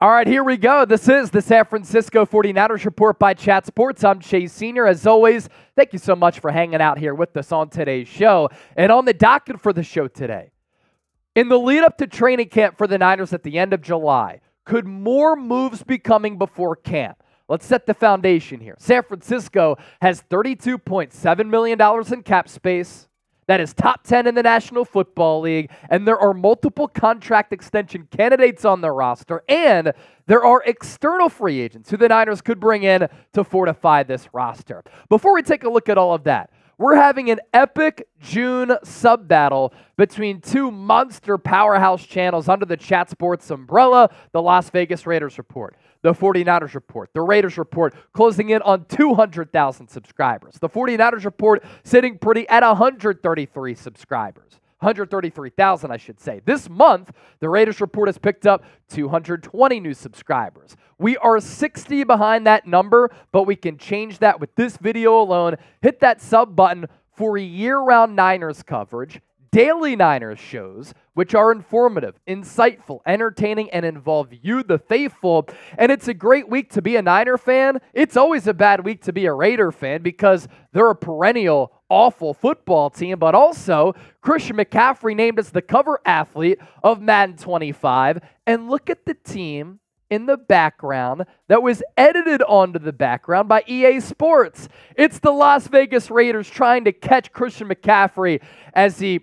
All right, here we go. This is the San Francisco 49ers Report by Chat Sports. I'm Chase Sr. As always, thank you so much for hanging out here with us on today's show. And on the docket for the show today, in the lead up to training camp for the Niners at the end of July, could more moves be coming before camp? Let's set the foundation here. San Francisco has $32.7 million in cap space. That is top 10 in the National Football League, and there are multiple contract extension candidates on the roster, and there are external free agents who the Niners could bring in to fortify this roster. Before we take a look at all of that, we're having an epic June sub-battle between two monster powerhouse channels under the Chat Sports umbrella, the Las Vegas Raiders Report, the 49ers Report, the Raiders Report closing in on 200,000 subscribers. The 49ers Report sitting pretty at 133 subscribers. 133,000, I should say. This month, the Raiders Report has picked up 220 new subscribers. We are 60 behind that number, but we can change that with this video alone. Hit that sub button for year-round Niners coverage, daily Niners shows, which are informative, insightful, entertaining, and involve you, the faithful. And it's a great week to be a Niner fan. It's always a bad week to be a Raider fan because they're a perennial, awful football team. But also, Christian McCaffrey named as the cover athlete of Madden 25. And look at the team in the background that was edited onto the background by EA Sports. It's the Las Vegas Raiders trying to catch Christian McCaffrey as he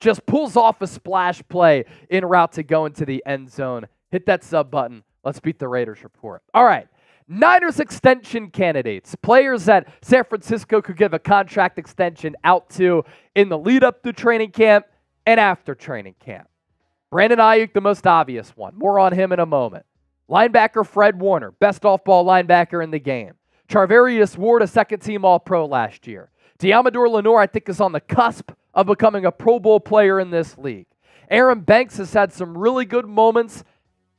just pulls off a splash play en route to go into the end zone. Hit that sub button. Let's beat the Raiders Report. All right. Niners extension candidates, players that San Francisco could give a contract extension out to in the lead up to training camp and after training camp. Brandon Ayuk, the most obvious one. More on him in a moment. Linebacker Fred Warner, best off-ball linebacker in the game. Charvarius Ward, a second-team All-Pro last year. Deommodore Lenoir, I think, is on the cusp of becoming a Pro Bowl player in this league. Aaron Banks has had some really good moments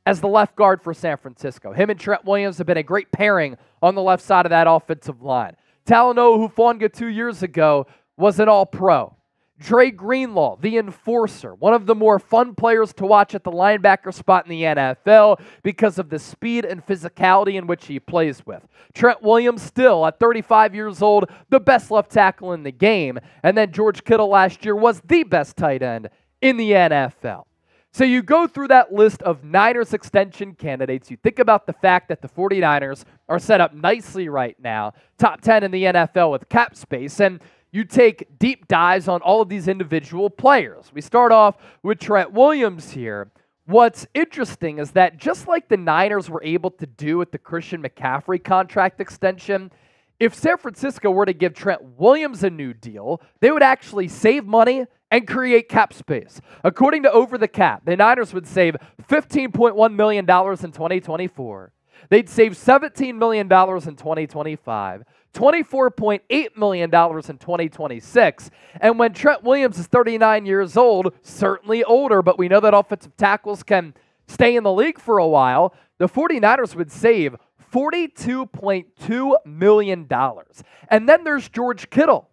as the left guard for San Francisco. Him and Trent Williams have been a great pairing on the left side of that offensive line. Talanoa Hufanga 2 years ago was an All-Pro. Dre Greenlaw, the enforcer, one of the more fun players to watch at the linebacker spot in the NFL because of the speed and physicality in which he plays with. Trent Williams still, at 35 years old, the best left tackle in the game. And then George Kittle last year was the best tight end in the NFL. So you go through that list of Niners extension candidates. You think about the fact that the 49ers are set up nicely right now, top 10 in the NFL with cap space, and you take deep dives on all of these individual players. We start off with Trent Williams here. What's interesting is that just like the Niners were able to do with the Christian McCaffrey contract extension, if San Francisco were to give Trent Williams a new deal, they would actually save money and create cap space. According to Over the Cap, the Niners would save $15.1 million in 2024. They'd save $17 million in 2025, $24.8 million in 2026. And when Trent Williams is 39 years old, certainly older, but we know that offensive tackles can stay in the league for a while, the 49ers would save $42.2 million. And then there's George Kittle.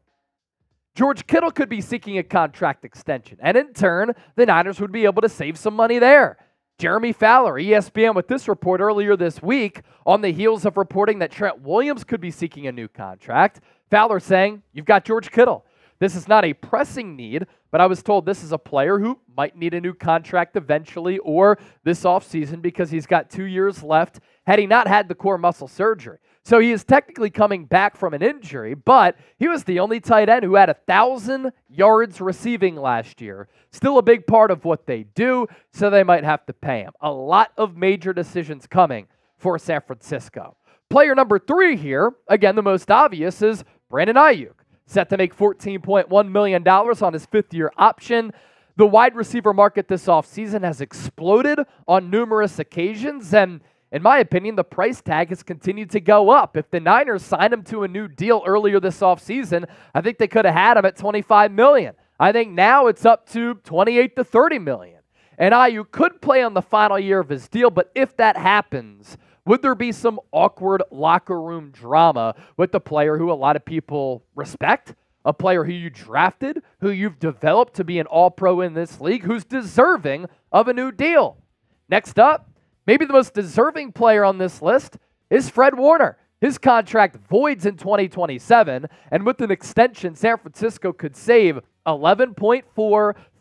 George Kittle could be seeking a contract extension, and in turn, the Niners would be able to save some money there. Jeremy Fowler, ESPN, with this report earlier this week on the heels of reporting that Trent Williams could be seeking a new contract. Fowler saying, you've got George Kittle. This is not a pressing need, but I was told this is a player who might need a new contract eventually or this offseason because he's got 2 years left had he not had the core muscle surgery. So he is technically coming back from an injury, but he was the only tight end who had 1,000 yards receiving last year. Still a big part of what they do, so they might have to pay him. A lot of major decisions coming for San Francisco. Player number 3 here, again, the most obvious, is Brandon Ayuk. Set to make $14.1 million on his fifth-year option. The wide receiver market this offseason has exploded on numerous occasions, and in my opinion, the price tag has continued to go up. If the Niners signed him to a new deal earlier this offseason, I think they could have had him at $25 million. I think now it's up to $28 to $30 million. And Ayuk could play on the final year of his deal, but if that happens, would there be some awkward locker room drama with the player who a lot of people respect, a player who you drafted, who you've developed to be an all-pro in this league, who's deserving of a new deal? Next up, Maybe the most deserving player on this list is Fred Warner. His contract voids in 2027, and with an extension, San Francisco could save $11.4,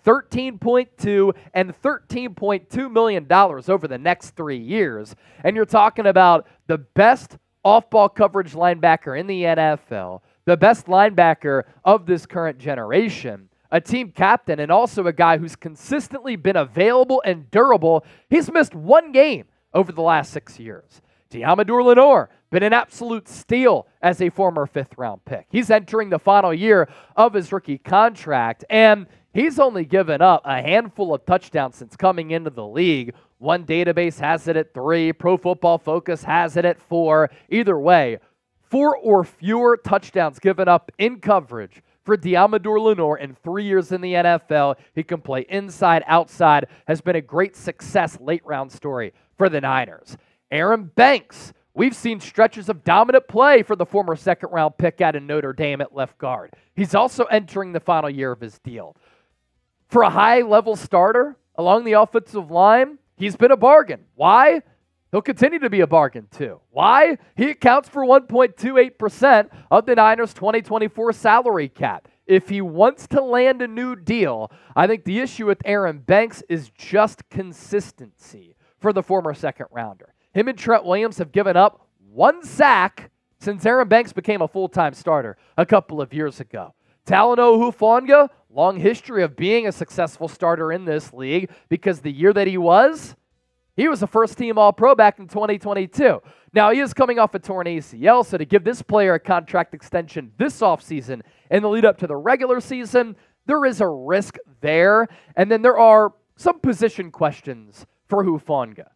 $13.2, and $13.2 million over the next 3 years. And you're talking about the best off-ball coverage linebacker in the NFL, the best linebacker of this current generation, a team captain, and also a guy who's consistently been available and durable. He's missed one game over the last 6 years. Deommodore Lenoir, been an absolute steal as a former fifth-round pick. He's entering the final year of his rookie contract, and he's only given up a handful of touchdowns since coming into the league. One database has it at 3. Pro Football Focus has it at 4. Either way, 4 or fewer touchdowns given up in coverage for Deommodore Lenoir in 3 years in the NFL. He can play inside, outside, has been a great success late-round story for the Niners. Aaron Banks, we've seen stretches of dominant play for the former second-round pick out of Notre Dame at left guard. He's also entering the final year of his deal. For a high-level starter along the offensive line, he's been a bargain. Why? He'll continue to be a bargain, too. Why? He accounts for 1.28% of the Niners' 2024 salary cap. If he wants to land a new deal, I think the issue with Aaron Banks is just consistency for the former second-rounder. Him and Trent Williams have given up 1 sack since Aaron Banks became a full-time starter a couple of years ago. Talanoa Hufanga, long history of being a successful starter in this league, because the year that he was a first-team All-Pro back in 2022. Now, he is coming off a torn ACL, so to give this player a contract extension this offseason in the lead-up to the regular season, there is a risk there. And then there are some position questions for Hufanga.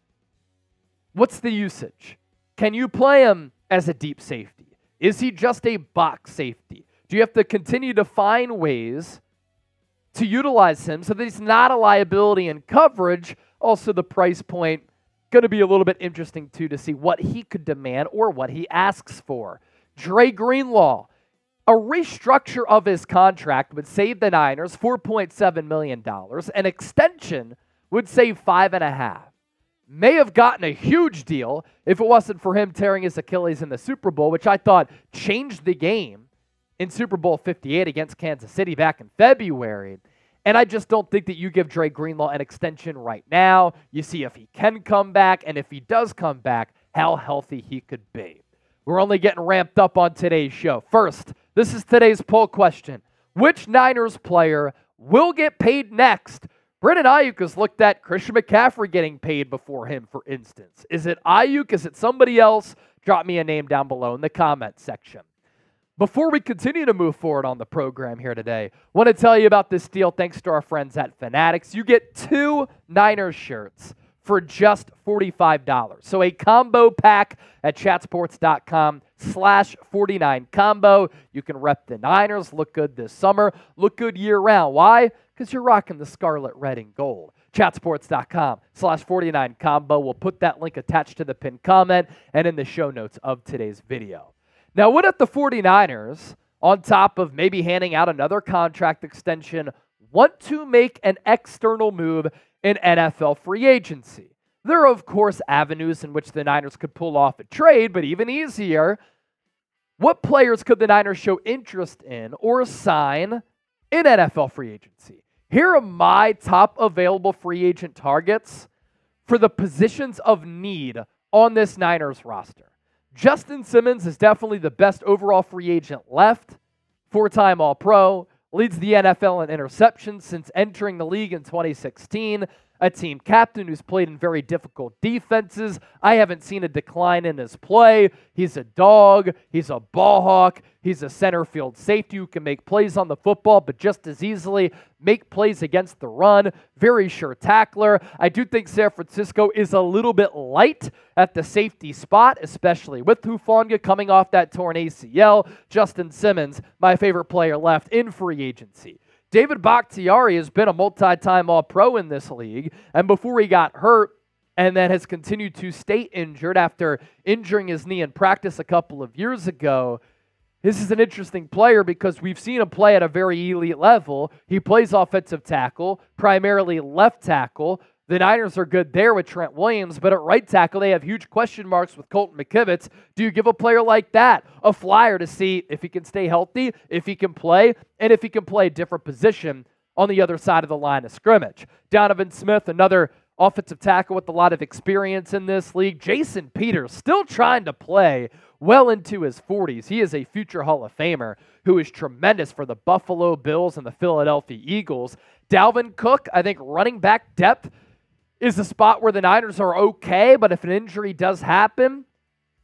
What's the usage? Can you play him as a deep safety? Is he just a box safety? Do you have to continue to find ways to utilize him so that he's not a liability in coverage? Also, the price point, going to be a little bit interesting, too, to see what he could demand or what he asks for. Dre Greenlaw, a restructure of his contract would save the Niners $4.7 million. An extension would save $5.5 million. May have gotten a huge deal if it wasn't for him tearing his Achilles in the Super Bowl, which I thought changed the game in Super Bowl 58 against Kansas City back in February. And I just don't think that you give Dre Greenlaw an extension right now. You see if he can come back, and if he does come back, how healthy he could be. We're only getting ramped up on today's show. First, this is today's poll question. Which Niners player will get paid next? Brandon Ayuk has looked at Christian McCaffrey getting paid before him, for instance. Is it Ayuk? Is it somebody else? Drop me a name down below in the comment section. Before we continue to move forward on the program here today, I want to tell you about this deal thanks to our friends at Fanatics. You get 2 Niners shirts for just $45. So a combo pack at chatsports.com/49combo. You can rep the Niners, look good this summer, look good year-round. Why? Because you're rocking the scarlet, red, and gold. Chatsports.com/49combo. We'll put that link attached to the pinned comment and in the show notes of today's video. Now, what if the 49ers, on top of maybe handing out another contract extension, want to make an external move in NFL free agency? There are, of course, avenues in which the Niners could pull off a trade, but even easier, what players could the Niners show interest in or sign in NFL free agency? Here are my top available free agent targets for the positions of need on this Niners roster. Justin Simmons is definitely the best overall free agent left, 4-time All-Pro, leads the NFL in interceptions since entering the league in 2016, a team captain who's played in very difficult defenses. I haven't seen a decline in his play. He's a dog. He's a ball hawk. He's a center field safety who can make plays on the football, but just as easily make plays against the run. Very sure tackler. I do think San Francisco is a little bit light at the safety spot, especially with Hufanga coming off that torn ACL. Justin Simmons, my favorite player left in free agency. David Bakhtiari has been a multi-time All-Pro in this league, and before he got hurt and then has continued to stay injured after injuring his knee in practice a couple of years ago, this is an interesting player because we've seen him play at a very elite level. He plays offensive tackle, primarily left tackle, The Niners are good there with Trent Williams, but at right tackle, they have huge question marks with Colton McKivitz. Do you give a player like that a flyer to see if he can stay healthy, if he can play, and if he can play a different position on the other side of the line of scrimmage? Donovan Smith, another offensive tackle with a lot of experience in this league. Jason Peters, still trying to play well into his 40s. He is a future Hall of Famer who is tremendous for the Buffalo Bills and the Philadelphia Eagles. Dalvin Cook, I think running back depth is the spot where the Niners are okay, but if an injury does happen,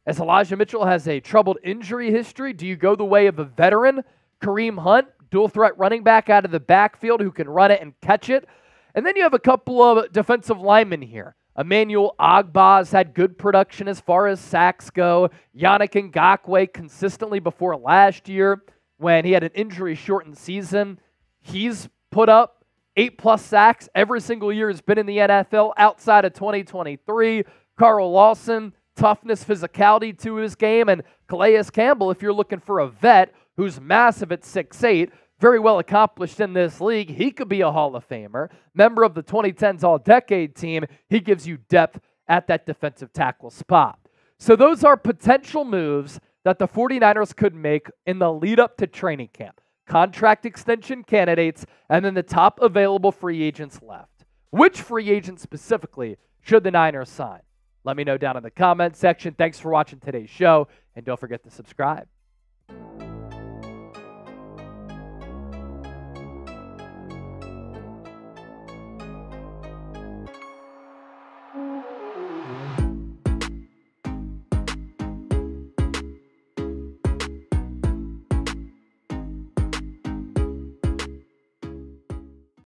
as Elijah Mitchell has a troubled injury history, do you go the way of a veteran? Kareem Hunt, dual threat running back out of the backfield who can run it and catch it. And then you have a couple of defensive linemen here. Emmanuel Ogbah has had good production as far as sacks go. Yannick Ngakoue consistently before last year when he had an injury-shortened season. He's put up 8+ sacks every single year has been in the NFL outside of 2023. Carl Lawson, toughness, physicality to his game. And Calais Campbell, if you're looking for a vet who's massive at 6'8", very well accomplished in this league, he could be a Hall of Famer. Member of the 2010s All-Decade team, he gives you depth at that defensive tackle spot. So those are potential moves that the 49ers could make in the lead-up to training camp. Contract extension candidates, and then the top available free agents left. Which free agent specifically should the Niners sign? Let me know down in the comment section. Thanks for watching today's show, and don't forget to subscribe.